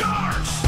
Charge!